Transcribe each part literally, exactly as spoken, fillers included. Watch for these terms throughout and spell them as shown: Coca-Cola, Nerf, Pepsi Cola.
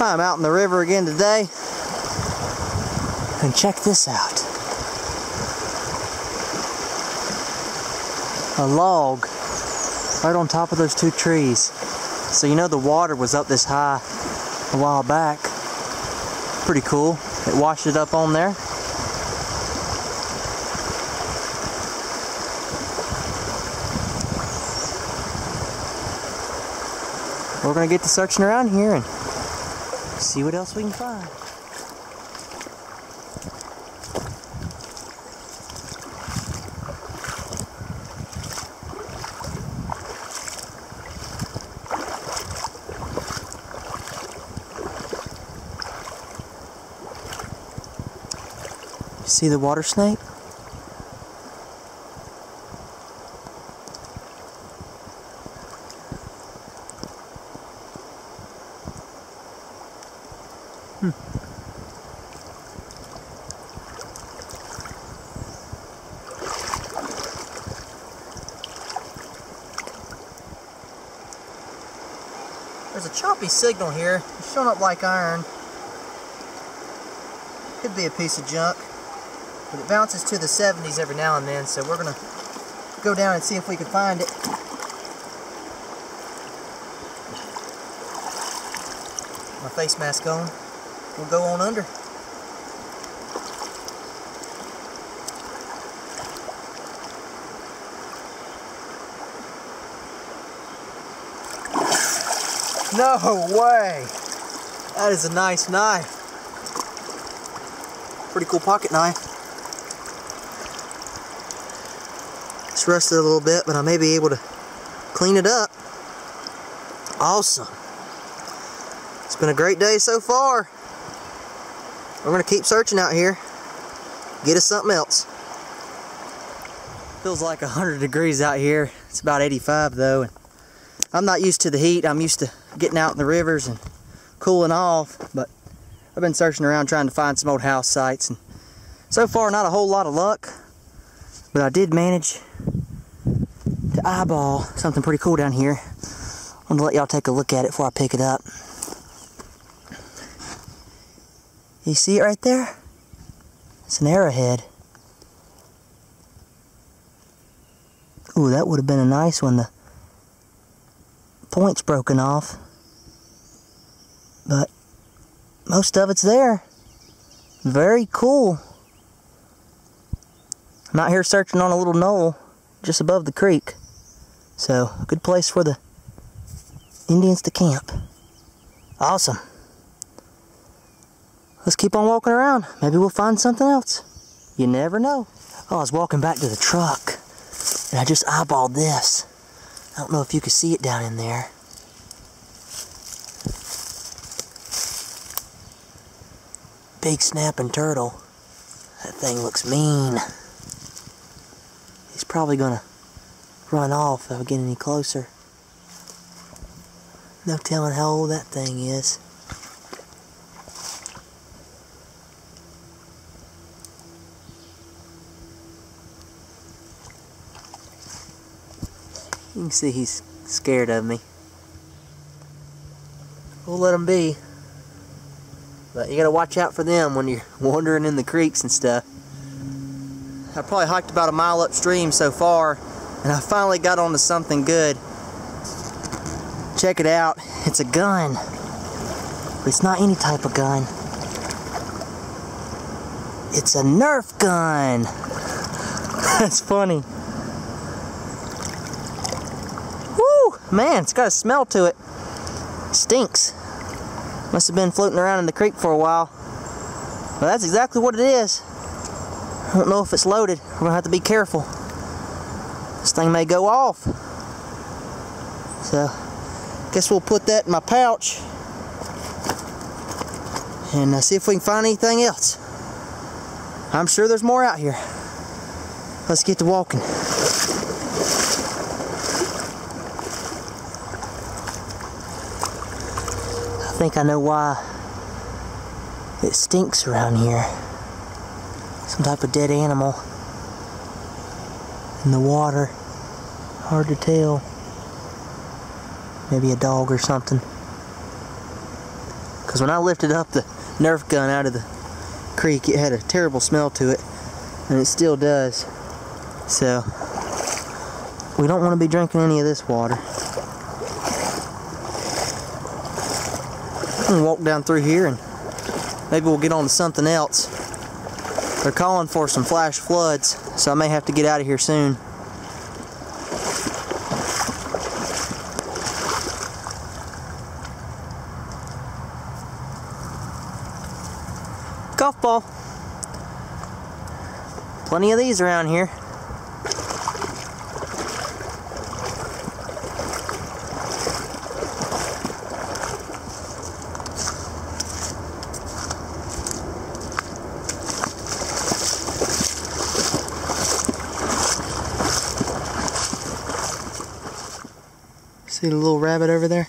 I'm out in the river again today, and check this out. A log right on top of those two trees. So you know the water was up this high a while back. Pretty cool. It washed it up on there. We're going to get to searching around here and see what else we can find. You see the water snake? There's a choppy signal here. It's showing up like iron. Could be a piece of junk, but it bounces to the seventies every now and then, so we're gonna go down and see if we can find it. My face mask on. We'll go on under. No way! That is a nice knife. Pretty cool pocket knife. It's rusted a little bit, but I may be able to clean it up. Awesome. It's been a great day so far. We're going to keep searching out here. Get us something else. Feels like one hundred degrees out here. It's about eighty-five though. And I'm not used to the heat. I'm used to getting out in the rivers and cooling off, but I've been searching around trying to find some old house sites, and so far not a whole lot of luck, but I did manage to eyeball something pretty cool down here. I'm gonna let y'all take a look at it before I pick it up. You see it right there? It's an arrowhead. Ooh, that would have been a nice one. The point's broken off, but most of it's there. Very cool. I'm out here searching on a little knoll just above the creek, so a good place for the Indians to camp. Awesome. Let's keep on walking around. Maybe we'll find something else. You never know. Oh, I was walking back to the truck and I just eyeballed this. I don't know if you can see it down in there. Big snapping turtle. That thing looks mean. He's probably gonna run off if I get any closer. No telling how old that thing is. You can see he's scared of me. We'll let him be. But you gotta watch out for them when you're wandering in the creeks and stuff. I probably hiked about a mile upstream so far, and I finally got onto something good. Check it out. It's a gun. But it's not any type of gun. It's a Nerf gun. That's funny. Man, it's got a smell to it. Stinks. Must have been floating around in the creek for a while. Well, that's exactly what it is. I don't know if it's loaded. We're gonna have to be careful. This thing may go off. So, guess we'll put that in my pouch and uh, see if we can find anything else. I'm sure there's more out here. Let's get to walking. I think I know why it stinks around here. Some type of dead animal in the water. Hard to tell. Maybe a dog or something. because when I lifted up the Nerf gun out of the creek, it had a terrible smell to it, and it still does. So we don't want to be drinking any of this water. I'm gonna walk down through here and maybe we'll get on to something else. They're calling for some flash floods, so I may have to get out of here soon. Golf ball. Plenty of these around here. See the little rabbit over there?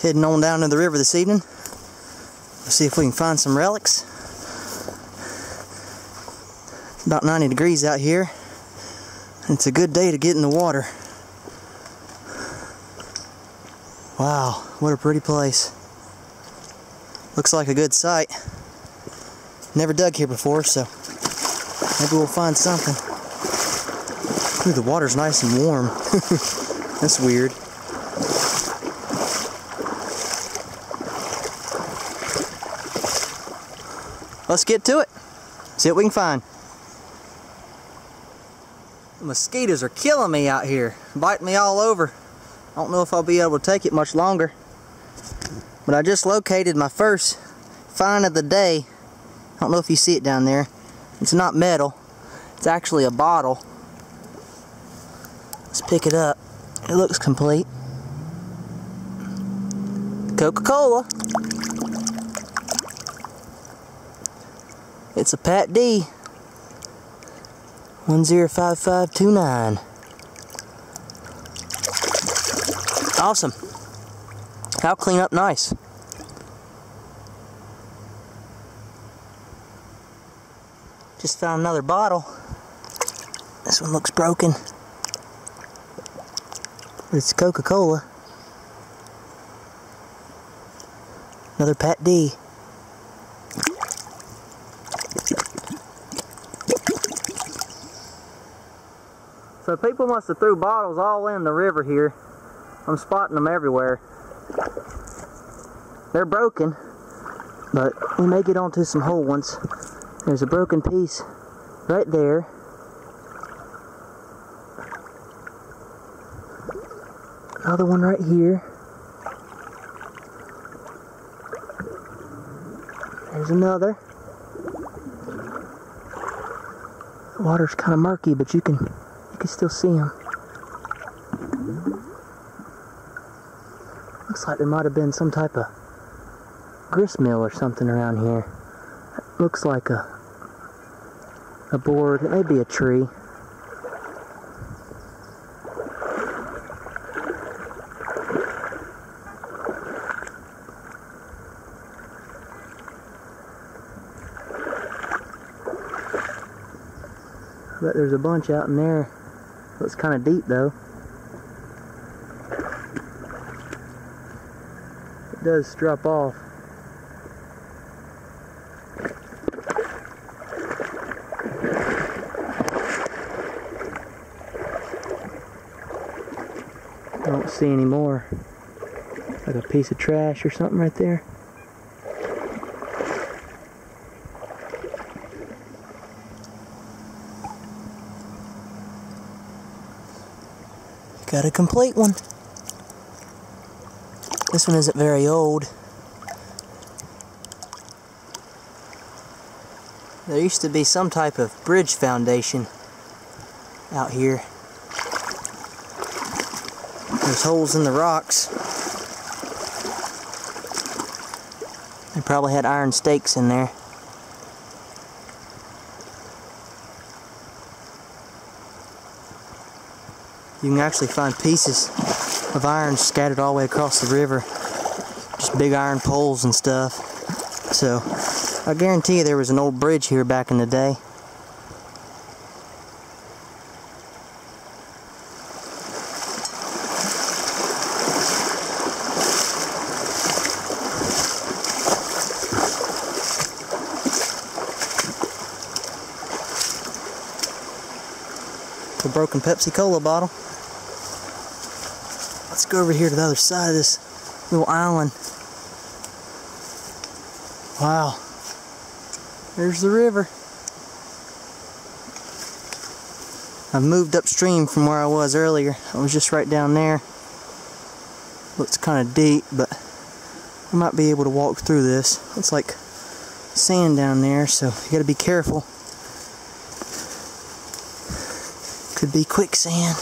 Heading on down to the river this evening. Let's see if we can find some relics. It's about ninety degrees out here. It's a good day to get in the water. Wow, what a pretty place. Looks like a good site. Never dug here before, so maybe we'll find something. Ooh, the water's nice and warm. That's weird. Let's get to it. See what we can find. The mosquitoes are killing me out here. Biting me all over. I don't know if I'll be able to take it much longer. But I just located my first find of the day. I don't know if you see it down there. It's not metal. It's actually a bottle. Let's pick it up. It looks complete. Coca-Cola. It's a Pat D. one zero five five two nine. Awesome. I'll clean up nice. Just found another bottle. This one looks broken. It's Coca-Cola. Another Pat D. So people must have threw bottles all in the river here. I'm spotting them everywhere. They're broken, but we may get onto some whole ones. There's a broken piece right there. Another one right here. There's another. The water's kind of murky, but you can You can still see them. Looks like there might have been some type of grist mill or something around here. It looks like a a board. It may be a tree. I bet there's a bunch out in there. Looks kind of deep though. It does drop off. I don't see any more. Like a piece of trash or something right there. Got a complete one. This one isn't very old. There used to be some type of bridge foundation out here. There's holes in the rocks. They probably had iron stakes in there. you can actually find pieces of iron scattered all the way across the river. Just big iron poles and stuff. So I guarantee you there was an old bridge here back in the day. A broken Pepsi Cola bottle. Let's go over here to the other side of this little island. Wow, there's the river. I've moved upstream from where I was earlier. I was just right down there. Looks kind of deep, but I might be able to walk through this. It's like sand down there, so you gotta be careful. Could be quicksand.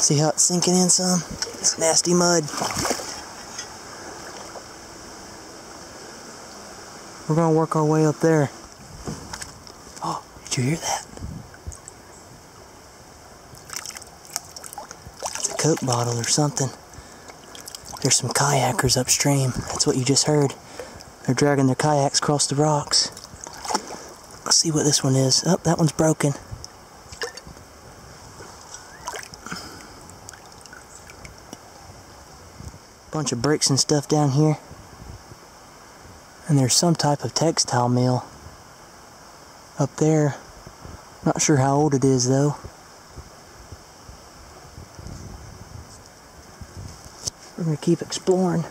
See how it's sinking in some? It's nasty mud. We're gonna work our way up there. Oh, did you hear that? It's a Coke bottle or something. There's some kayakers upstream. That's what you just heard. They're dragging their kayaks across the rocks. Let's see what this one is. Oh, that one's broken. Bunch of bricks and stuff down here. And there's some type of textile mill up there. Not sure how old it is though. We're gonna keep exploring.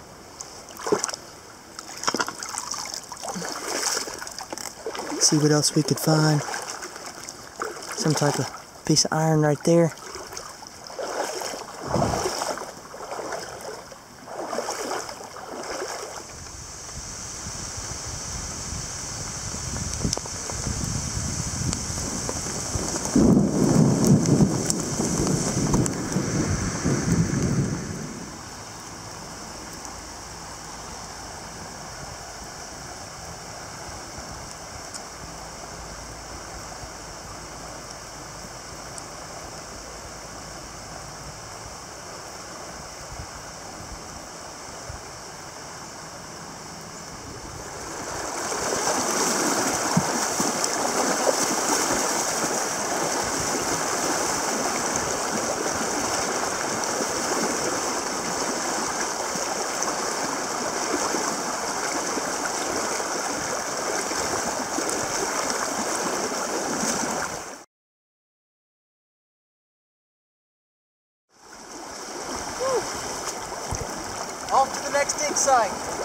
See what else we could find. Some type of piece of iron right there. Off to the next dig site.